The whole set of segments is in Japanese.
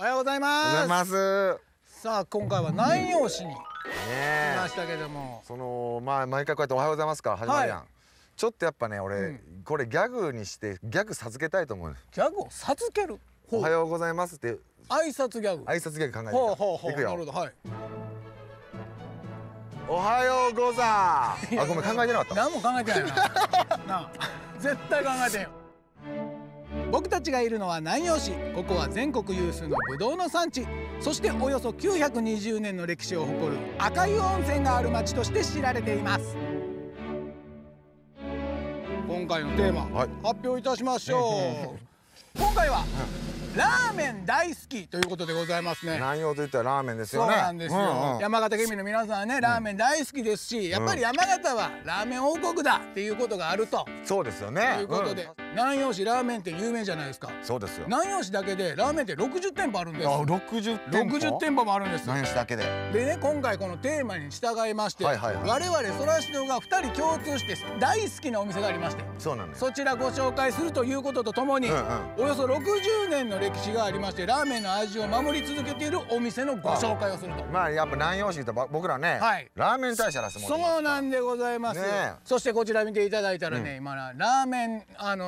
おはようございます。さあ今回は南陽市に来ましたけども、そのまあ毎回こうやっておはようございますから始まるやん。ちょっとやっぱね俺これギャグにしてギャグ授けたいと思う。ギャグを授ける。おはようございますって挨拶ギャグ。挨拶ギャグ考えて。いくよ。なるほど、はい。おはようござー。あ、ごめん考えてなかった。何も考えてないな。な、絶対考えてんよ。僕たちがいるのは南陽市。ここは全国有数のぶどうの産地、そしておよそ920年の歴史を誇る赤湯温泉がある町として知られています。今回のテーマ、はい、発表いたしましょう。今回はラーメン大好きということでございますね。南陽といったらラーメンですよね。そうなんですよ、山形県民の皆さんはねラーメン大好きですし、やっぱり山形はラーメン王国だっていうことがあると。そうですよね。ということで、南陽市ラーメン店有名じゃないですか。そうですよ。南陽市だけでラーメン店60店舗あるんです。あ、60店舗もあるんです。南陽市だけで。でね、今回このテーマに従いまして、我々ソラシドが2人共通して大好きなお店がありまして、そうなんです。そちらご紹介するということとともに、およそ60年の歴史がありまして、ラーメンの味を守り続けているお店のご紹介をすると。まあやっぱ南陽市って僕らね、はい、ラーメン大社らすもん。そうなんでございます。そしてこちら見ていただいたらね、今ラーメン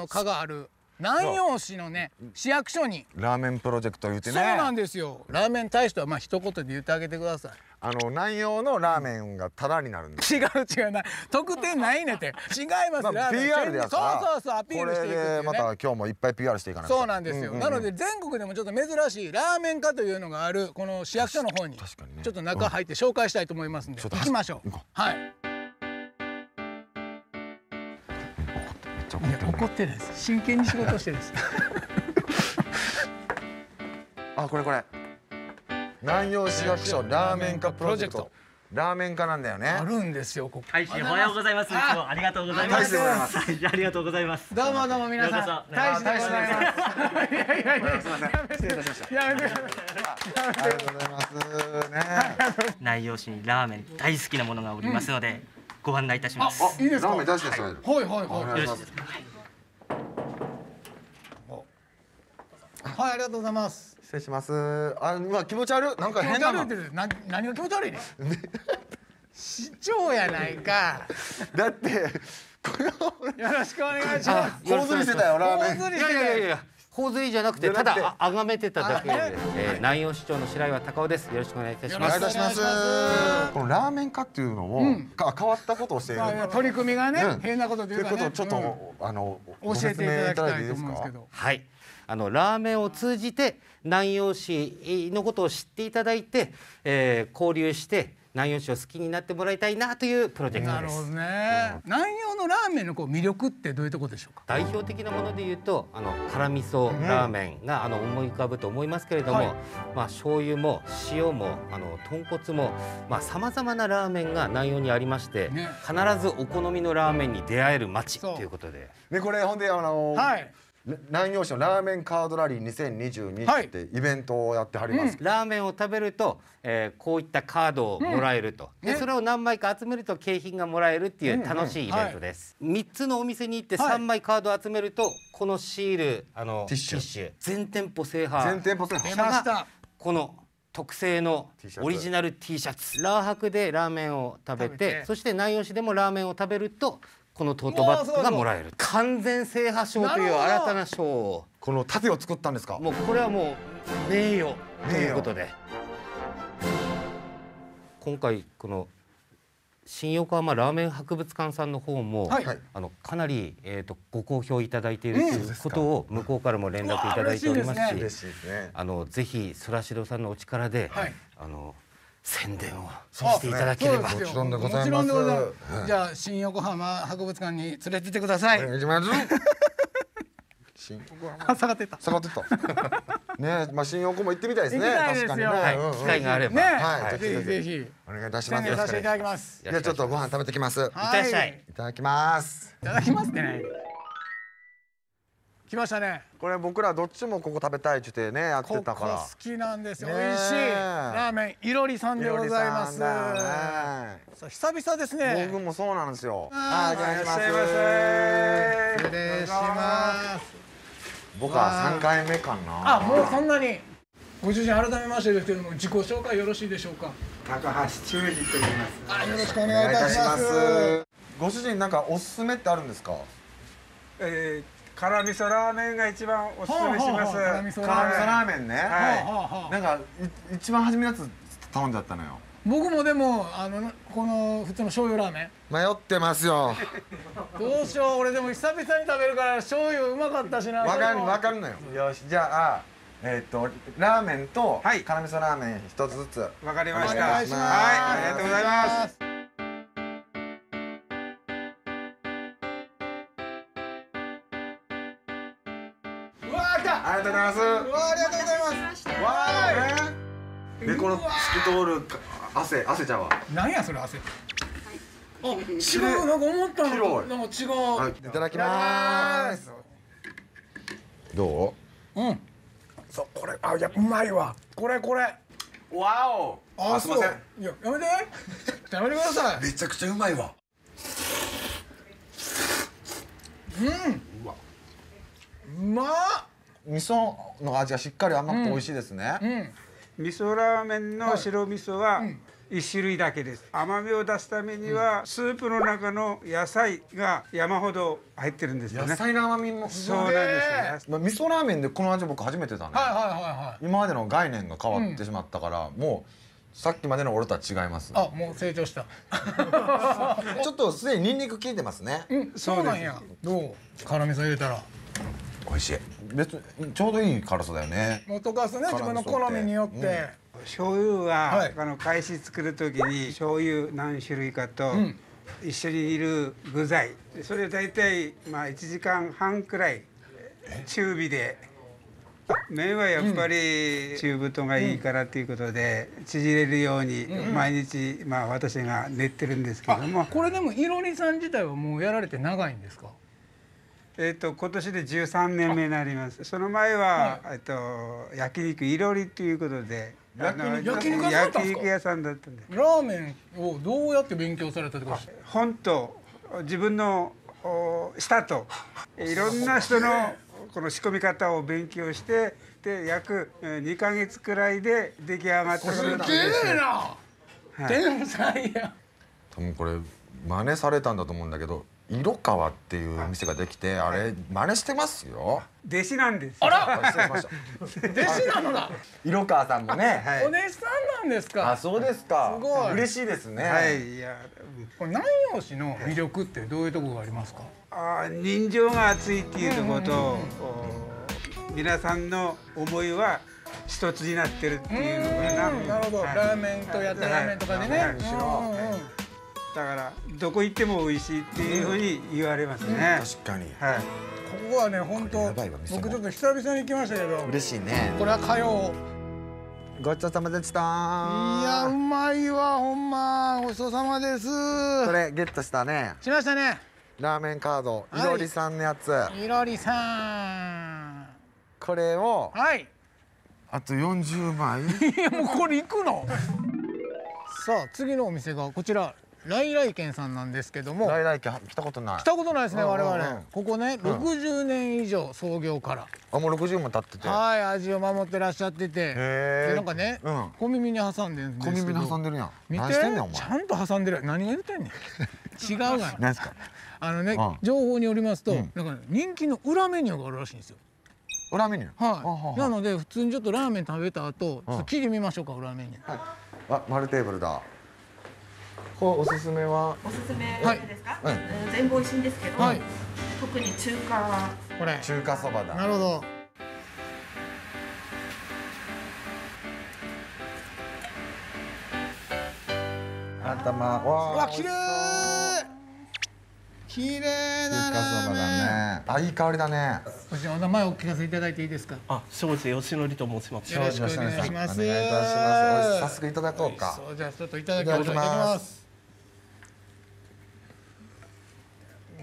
課がある南陽市のね市役所にラーメンプロジェクト言ってね。そうなんですよ。ラーメン大使とはまあ一言で言ってあげてください。南陽のラーメンがタダになるんです。違う違う、な特典ないねって。違います。PR でやったら、そうそうそう、アピールしていくっていうね。これでまた今日もいっぱい PR していかないと。そうなんですよ。なので全国でもちょっと珍しいラーメン課というのがあるこの市役所の方にちょっと中入って紹介したいと思いますんで行きましょう。はい、怒ってないです。真剣に仕事してるんです。あ、これこれ、南陽市役所ラーメン課プロジェクト。ラーメン課なんだよね。あるんですよ、ここ。大使、おはようございます。ありがとうございます。ありがとうございます。どうもどうも皆さん。大使でございます。いやいやいや、すみません。失礼いたしました。やめてください。ありがとうございます。ね。南陽市にラーメン大好きなものがおりますので、ご案内いたします。あ、いいですか。ラーメン大好きです。はいはいはい。よろしいですか。はい、ありがとうございます。失礼します。あ、まあ気持ち悪い。なんか変なの。何が気持ち悪いね。市長やないか。だってよろしくお願いします。頬ずりしてたよラーメン。頬ずりじゃなくて、ただあがめてただけで。南陽市長の白岩隆夫です。よろしくお願いいたします。お願いします。このラーメン化っていうのを変わったことをしている取り組みがね、変なことというかね。ということをちょっと教えていただきたいと思うんですけど。はい。ラーメンを通じて南陽市のことを知っていただいて、交流して南陽市を好きになってもらいたいなというプロジェクトです。なるほどね。南陽のラーメンの魅力ってどういうところでしょうか。代表的なもので言うと辛味噌ラーメンが思い浮かぶと思いますけれども、まあ醤油も塩も豚骨もさまざまなラーメンが南陽にありまして、ね、必ずお好みのラーメンに出会える街ということで。でこれほんではい。南陽市のラーメンカードラリー2022ってイベントをやってはります。ラーメンを食べるとこういったカードをもらえると、でそれを何枚か集めると景品がもらえるっていう楽しいイベントです。3つのお店に行って3枚カードを集めると、このシールティッシュ全店舗制覇。全店舗制覇出ました。この特製のオリジナル T シャツ、ラー博でラーメンを食べて、そして南陽市でもラーメンを食べるとこのトートバッグがもらえる。完全制覇賞という新たな賞を。この盾を作ったんですか。もうこれはもう名誉ということで、今回この新横浜ラーメン博物館さんの方も、はい、かなりご好評いただいているということを向こうからも連絡いただいておりますし、ぜひソラシドさんのお力で、はい、宣伝をしていただければ。もちろんでございます。じゃあ新横浜博物館に連れてってください。お願いします。新横浜。下がってた。下がってた。ね、まあ新横も行ってみたいですね。確かにね。機会があれば。はい。ぜひぜひお願いいたします。させていただきます。じゃあちょっとご飯食べてきます。いただきます。いただきます。いただきますね。来ましたね。これ僕らどっちもここ食べたいって言ってねやってたから。ここ好きなんですよ。美味しいラーメンいろりさんでございます。久々ですね。僕もそうなんですよ。あ、いらっしゃいませ。失礼します。僕は3回目かな。あ、もうそんなに。ご主人、改めましてですけれども、自己紹介よろしいでしょうか。高橋忠二と言います。よろしくお願いいたします。ご主人、なんかおすすめってあるんですか。辛味噌ラーメンが一番おすすめします。辛味噌ラーメンね。なんか、一番初めのやつ頼んじゃったのよ。僕もでも、この普通の醤油ラーメン迷ってますよ。どうしよう、俺でも久々に食べるから、醤油うまかったしな。わかるのよ。よし、じゃあ、ラーメンと辛味噌ラーメン一つずつ。わかりました。はい、ありがとうございます。うわー、来た。ありがとうございます。うわー、ありがとうございます。わーい。で、この透き通る汗ちゃうわ。なんやそれ汗。あ、違う、なんか思ったの。なんか違う。いただきます。どう？うん。そう、これ、あ、いや、うまいわ。これ。わお。あ、すみません。いや、やめて。やめてください。めちゃくちゃうまいわ。うん。うわ。うまっ。味噌の味がしっかり甘くて美味しいですね。うん。味噌ラーメンの白味噌は1種類だけです。甘みを出すためには、スープの中の野菜が山ほど入ってるんですよね。野菜の甘みもそうなんですよね。味噌ラーメンでこの味僕初めてだね。今までの概念が変わってしまったから、もうさっきまでの俺とは違います。あ、もう成長した。ちょっとすでにニンニク効いてますね。うん、そうなんや。どう？辛味噌入れたら。美味しい。別にちょうどいい辛さだよね。もう溶かすね、自分の好みによって。醤油は返し作る時に醤油何種類かと一緒にいる具材、それを大体まあ1時間半くらい中火で、麺はやっぱり中太がいいからということで縮れるように毎日まあ私が練ってるんですけども。これでもいろりさん自体はもうやられて長いんですか？今年で13年目になります。その前は焼肉いろりということで。焼肉屋さんだったんで。ラーメンをどうやって勉強されたってことですか？本と自分の舌といろんな人のこの仕込み方を勉強して、で約2ヶ月くらいで出来上がったことなんです。すげえな。天才や。多分これ真似されたんだと思うんだけど。色川っていう店ができて、あれ真似してますよ。弟子なんです。あら、失礼しました。弟子なのだ。色川さんもね、お弟子さんなんですか。あ、そうですか。すごい嬉しいですね。はい、いや、これ南陽市の魅力ってどういうところがありますか。あ、人情が熱いっていうところと、皆さんの思いは一つになってるっていうのかな。なるほど。ラーメンとやってラーメンとかでね。だからどこ行っても美味しいっていうふうに言われますね。確かに。はい。ここはね、本当僕ちょっと久々に来ましたけど。嬉しいね。これは火曜。ごちそうさまでした。いや、うまいわ、ほんま、ごちそうさまです。これゲットしたね。しましたね。ラーメンカード、いろりさんのやつ。いろりさん。これを。はい。あと40枚。いや、もうこれ行くの。さあ、次のお店がこちら。来来軒さんなんですけども。来来軒来たことない。来たことないですね、我々。ここね、60年以上創業から。あ、もう60も経ってて。はい、味を守ってらっしゃってて。で、なんかね、小耳に挟んでるんですけど。小耳に挟んでるやん。見て、ちゃんと挟んでる。何言ってんねん。違うがな。何ですか。ね、情報によりますと、なんか人気の裏メニューがあるらしいんですよ。裏メニュー。はい。なので、普通にちょっとラーメン食べた後、聞いてみましょうか、裏メニュー。あ、丸テーブルだ。おすすめは。おすすめですか。全部美味しいんですけど、特に中華は。これ中華そばだ。なるほど。頭は。わ、綺麗。綺麗な中華そばだね。あ、いい香りだね。お名前をお聞かせいただいていいですか。あ、庄司義則と申します。よろしくお願いします。お願いいたします。早速いただこうか。そう、じゃあちょっといただきます。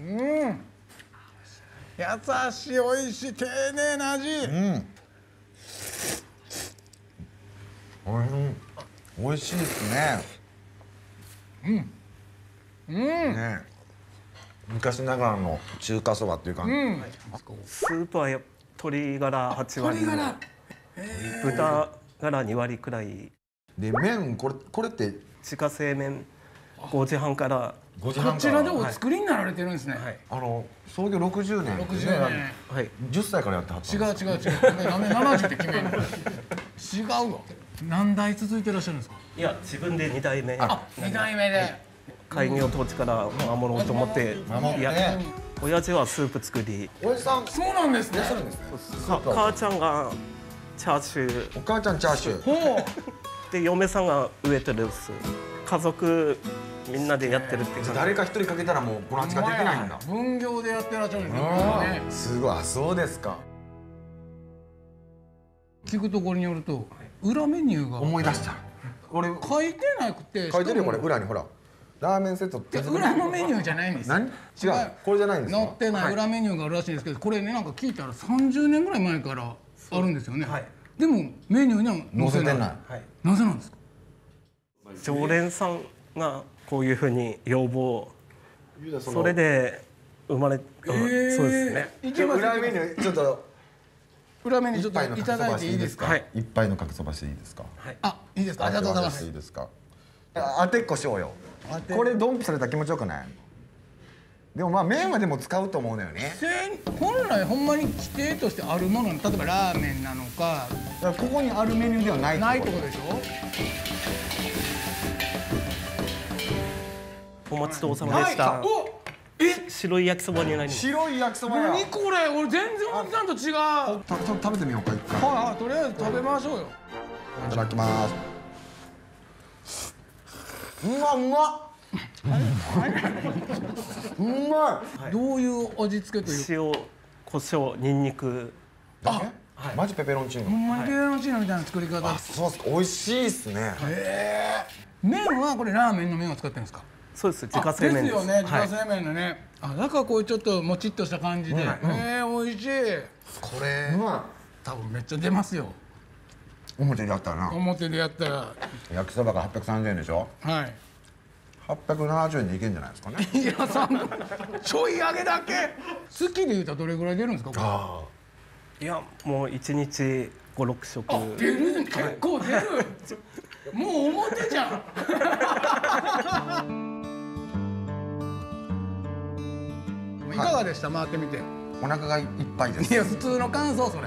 うん、優しい、美味しい、丁寧な味。美味しいですね。ね、昔ながらの中華そばっていう感じ。スープは鶏ガラ8割。豚から2割くらいで、麺これって自家製麺5時半からこちらでお作りになられてるんですね。はい、創業60年、はい、10歳からやってはったんです。違う70って決めるの違うわ。何代続いてらっしゃるんですか？いや、自分で2代目。あ、2代目で開業当時から守ろうと思って。いや、親父はスープ作り。親父さん、そうなんですね。母ちゃんがチャーシュー、お母ちゃんチャーシューで、嫁さんがウエットルース、家族みんなでやってるっていう。じゃあ誰か一人かけたらもうこの味が出てないんだ。分業でやってらっしゃるんですね。すごい。あ、そうですか。聞くところによると裏メニューが思い出した。これ書いてなくて、書いてるよこれ裏に。ほら、ラーメンセットって裏のメニューじゃないんです。何？違う、これじゃないんですか。載ってない裏メニューがあるらしいんですけど、これね、なんか聞いたら30年ぐらい前からあるんですよね。でもメニューには載せてない。なぜなんですか？常連さんがこういうふうに要望、それで生まれ、そうですね。裏メニューちょっと、裏目にちょっといただいていいですか？はい。一杯のかけそばしていいですか？はい。あ、いいですか。ありがとうございます。いいですか。当てっこしようよ。これドンピされたら気持ちよくない？でもまあ麺はでも使うと思うんだよね。本来ほんまに規定としてあるもの、例えばラーメンなのか、ここにあるメニューではない。ないとこでしょ。お待ちどうさまでした。白い焼きそばになります。白い焼きそば。何これ、俺全然おじさんと違う。食べてみようか一回。はいはい、とりあえず食べましょうよ。いただきます。うまい。どういう味付けというか。塩、胡椒、ニンニク。あ、マジペペロンチーノ。ほんまにペペロンチーノみたいな作り方。あ、そうですか。美味しいですね。麺はこれラーメンの麺を使ってるんですか？そうです。自家製麺ですよね。自家製麺のね。あ、なんかこうちょっともちっとした感じで、美味しい。これ多分めっちゃ出ますよ。表でやったらな。表でやったら焼きそばが830円でしょ。はい。870円でいけんじゃないですかね。いや、ちょい揚げだけ。月で言うたらどれぐらい出るんですか？ああ。いや、もう1日5、6食。あ、出る、結構出る。もう表じゃん。いかがでした？回ってみて。お腹がいっぱいです。いや、普通の感想それ。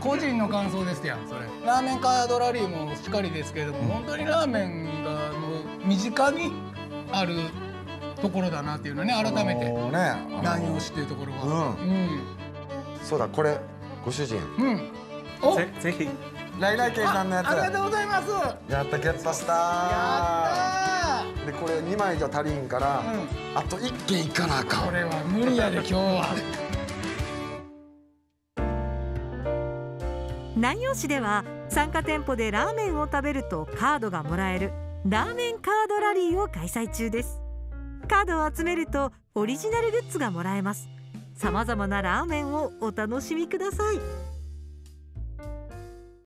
個人の感想ですやんそれ。ラーメンカードラリーもしっかりですけれども、本当にラーメンがもう身近にあるところだなっていうのね、改めて。何をしていうところは。そうだ、これご主人。お、ぜひ。来来亭さんのやつ。ありがとうございます。やった、ゲットした。やった。でこれ2枚じゃ足りんから、あと1軒行かなあかん。これは無理やで今日は。南陽市では参加店舗でラーメンを食べるとカードがもらえるラーメンカードラリーを開催中です。カードを集めるとオリジナルグッズがもらえます。様々なラーメンをお楽しみください。